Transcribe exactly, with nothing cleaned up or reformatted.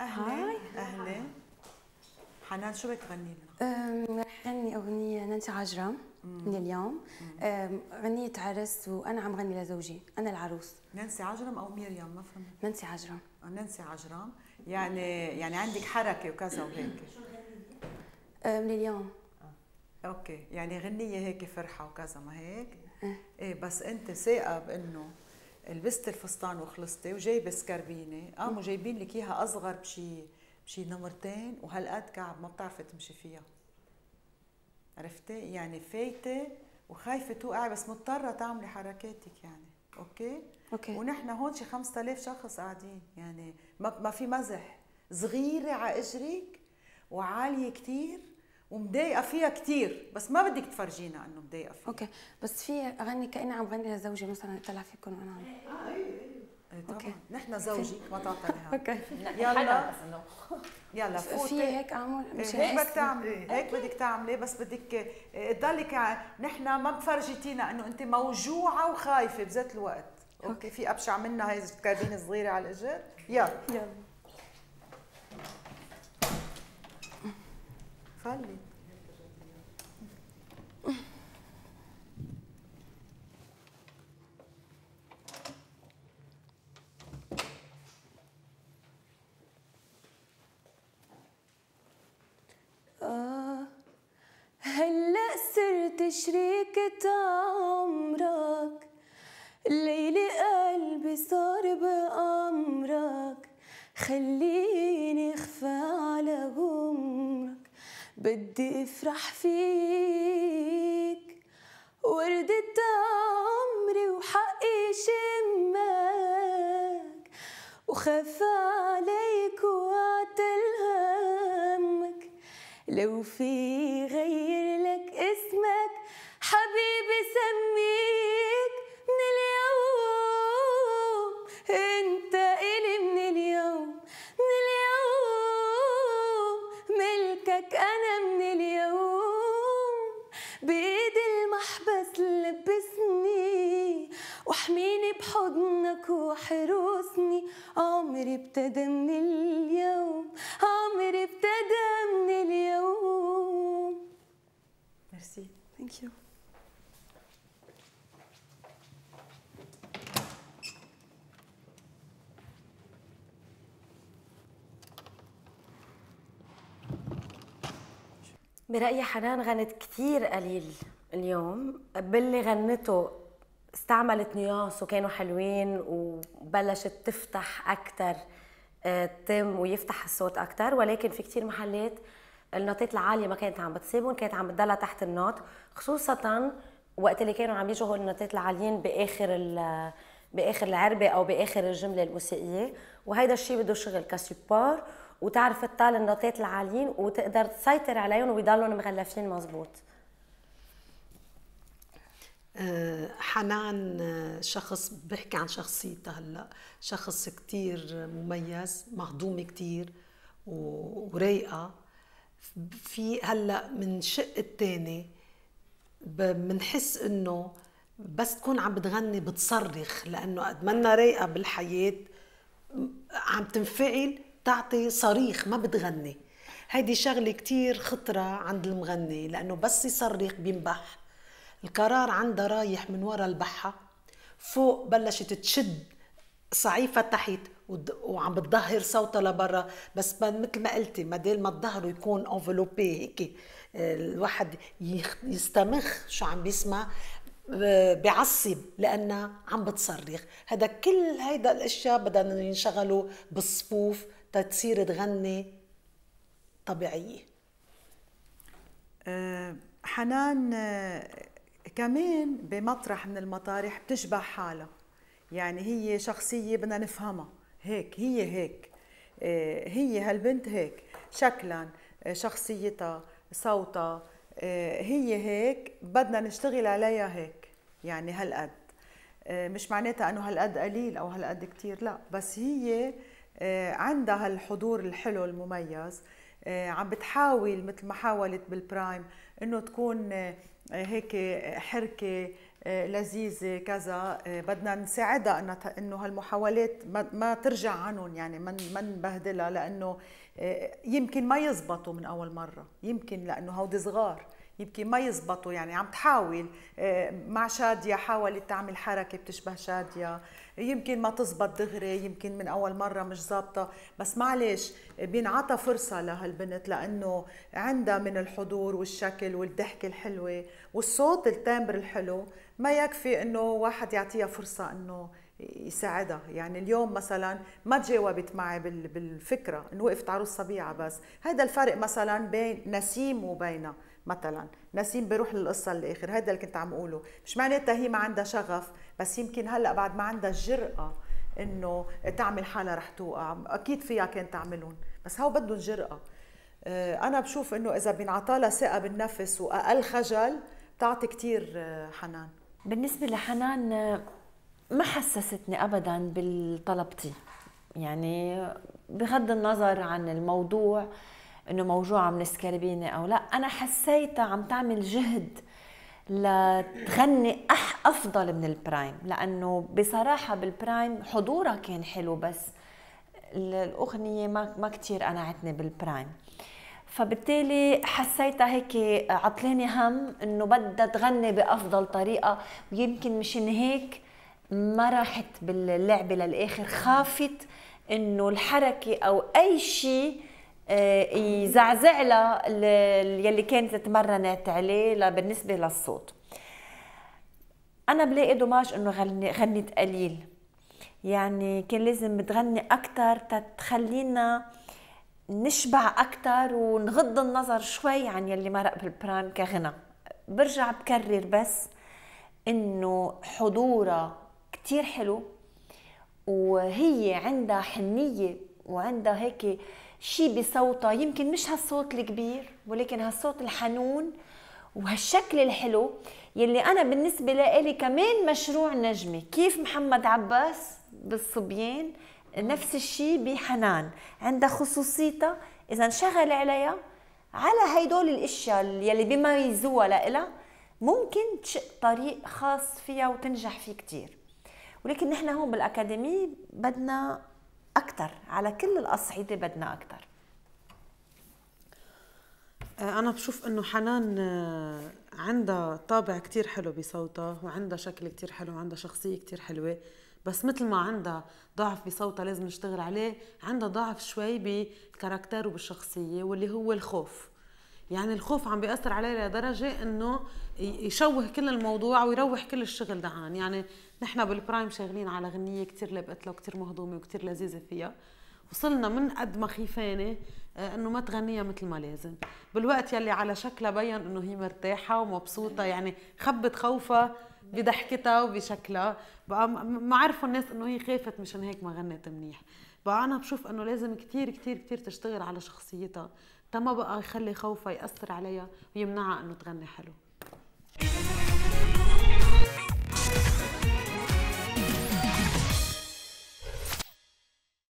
اهلا اهلا. حنان شو بتغني لنا؟ رح غني اغنيه نانسي عجرم من اليوم، غنيه عرس، وانا عم غني لزوجي، انا العروس. نانسي عجرم او ميريام؟ ما فهمت. نانسي عجرم. نانسي عجرم يعني يعني عندك حركه وكذا وهيك. شو غنيتي؟ من اليوم. اوكي، يعني غنيه هيك فرحه وكذا، ما هيك؟ ايه. بس انت ثاقه بانه لبست الفستان وخلصتي وجايبه سكربينه، قاموا جايبين لك اياها اصغر بشي بشي نمرتين وهالقد كعب، ما بتعرفي تمشي فيها. عرفتي؟ يعني فايته وخايفه توقعي، بس مضطره تعملي حركاتك يعني، اوكي؟ اوكي. ونحن هون شي خمسة آلاف شخص قاعدين، يعني ما ما في مزح، صغيره على اجرك وعاليه كثير ومضايقه فيها كثير، بس ما بدك تفرجينا انه مضايقه فيها. اوكي، بس في اغني كاني عم غني لزوجي مثلا، اطلع فيكم وانا عم. اه ايوه ايوه طبعا، نحن زوجي ما تعطيها. اوكي يلا يلا فوتي. في هيك اعمل؟ مش هيك بدك تعملي، هيك بدك تعملي، بس بدك تضلك نحن ما مفرجتينا انه انت موجوعه وخايفه بذات الوقت. اوكي، في ابشع منها هي الكابينه الصغيره على الاجر. يلا يلا خلي. آه هلأ صرت شريكة عمرك، الليلة قلبي صار بأمرك، خليني أخفى على غمرك، بدي افرح فيك، وردت عمري وحقي شمك، وخاف عليك وعتل همك، لو في غير لك اسمك حبيبي سميك، من اليوم انت الي، من اليوم من اليوم ملكك انا، واحميني بحضنك وحروسني، عمري ابتدى من اليوم، عمري ابتدى من اليوم. ميرسي. ثانك يو. برأيي حنان غنت كثير قليل اليوم، باللي غنته استعملت نياس وكانوا حلوين، وبلشت تفتح اكثر تم ويفتح الصوت اكثر، ولكن في كثير محلات النوتات العاليه ما كانت عم بتسيبهم، كانت عم بتضلها تحت النوت، خصوصا وقت اللي كانوا عم يجوا النوتات العاليين باخر باخر العربه او باخر الجمله الموسيقيه، وهيدا الشيء بده شغل كسبور، وتعرف تطال النوتات العاليين وتقدر تسيطر عليهم ويضلهم مغلفين مزبوط. حنان شخص، بحكي عن شخصيتها هلا، شخص كتير مميز، مهضومة كتير ورايقة. في هلا من شق التاني بنحس انه بس تكون عم بتغني بتصرخ، لانه قد ما رايقة بالحياة عم تنفعل تعطي صريخ، ما بتغني. هيدي شغلة كتير خطرة عند المغني، لانه بس يصرخ بينبح. القرار عندها رايح من ورا البحة فوق، بلشت تشد صعيفة تحت وعم بتظهر صوتها لبرا، بس مثل ما قلتي مدال ما الظهر يكون انفلوبي هيك، الواحد يستمخ شو عم بيسمع، بعصب لانها عم بتصرخ. هذا كل هيدا الاشياء بدنا ينشغلوا بالصفوف تتصير تغني طبيعيه. أه حنان كمان بمطرح من المطارح بتشبه حالها، يعني هي شخصية بدنا نفهمها، هيك هي هيك هي هالبنت، هيك شكلا، شخصيتها، صوتها، هي هيك، بدنا نشتغل عليها هيك. يعني هالقد مش معناتها انه هالقد قليل او هالقد كتير، لا، بس هي عندها هالحضور الحلو المميز، عم بتحاول مثل ما حاولت بالبرايم انه تكون هيك حركه لذيذة كذا، بدنا نساعدها انه انه هالمحاولات ما ترجع عنهم، يعني ما ما نبهدلها، لانه يمكن ما يزبطوا من اول مره، يمكن لانه هودي صغار يمكن ما يزبطوا. يعني عم تحاول مع شادية، حاولت تعمل حركة بتشبه شادية، يمكن ما تزبط دغري، يمكن من أول مرة مش ظابطة، بس معلش بينعطى فرصة لهالبنت، لأنه عندها من الحضور والشكل والضحكة الحلوة والصوت التامبر الحلو، ما يكفي إنه واحد يعطيها فرصة إنه يساعدها. يعني اليوم مثلا ما تجاوبت معي بالفكرة إنه وقفت عروس صبيعة، بس هذا الفرق مثلا بين نسيم وبينها. مثلا نسيم بيروح للقصه للاخر، هذا اللي كنت عم اقوله، مش معناتها هي ما عندها شغف، بس يمكن هلا بعد ما عندها الجرأه انه تعمل حالها رح توقع، اكيد فيها كانت تعملهم، بس هو بدهم جرأه. انا بشوف انه اذا بينعطى لها ثقه بالنفس واقل خجل بتعطي كثير. حنان بالنسبه لحنان ما حسستني ابدا بالطلبتي، يعني بغض النظر عن الموضوع انه موجوعه من السكربينه او لا، انا حسيتها عم تعمل جهد لتغني أح افضل من البرايم، لانه بصراحه بالبرايم حضورها كان حلو، بس الاغنيه ما ما كثير قنعتني بالبرايم، فبالتالي حسيتها هيك عطلاني هم انه بدها تغني بافضل طريقه، ويمكن مشان هيك ما راحت باللعبه للاخر، خافت انه الحركه او اي شيء يزعزع لها يلي كانت تتمرنت عليه بالنسبه للصوت. انا بلاقي دوماج انه غني غنت قليل، يعني كان لازم بتغني اكثر تتخلينا نشبع اكثر ونغض النظر شوي عن يلي مرق بالبرايم كغنى. برجع بكرر بس انه حضورها كثير حلو، وهي عندها حنيه وعندها هيك شيء بصوتها، يمكن مش هالصوت الكبير ولكن هالصوت الحنون وهالشكل الحلو يلي انا بالنسبه لي كمان مشروع نجمه. كيف محمد عباس بالصبيان نفس الشيء بحنان، عندها خصوصيتها اذا انشغل عليها على هيدول الاشياء يلي بيميزوها لإلها ممكن تشق طريق خاص فيها وتنجح فيه كثير. ولكن نحن هون بالاكاديميه بدنا أكتر، على كل الأصعدة بدنا أكتر. أنا بشوف إنه حنان عندها طابع كتير حلو بصوتها، وعندها شكل كتير حلو، وعندها شخصية كتير حلوة، بس مثل ما عندها ضعف بصوتها لازم نشتغل عليه، عندها ضعف شوي بالكاركتر وبالشخصية، واللي هو الخوف. يعني الخوف عم بيأثر عليها لدرجة إنه يشوه كل الموضوع ويروح كل الشغل دعان. يعني نحن بالبرايم شغالين على غنية كتير لبقتلة وكتير مهضومة وكتير لذيذة فيها، وصلنا من قد ما خيفانة إنه ما تغنيها مثل ما لازم، بالوقت يلي على شكلها بين إنه هي مرتاحة ومبسوطة، يعني خبت خوفها بضحكتها وبشكلها، بقى ما عرفوا الناس إنه هي خافت مشان هيك ما غنت منيح. بقى أنا بشوف إنه لازم كتير كتير كتير تشتغل على شخصيتها، تا ما بقى يخلي خوفها يأثر عليها ويمنعها إنه تغني حلو.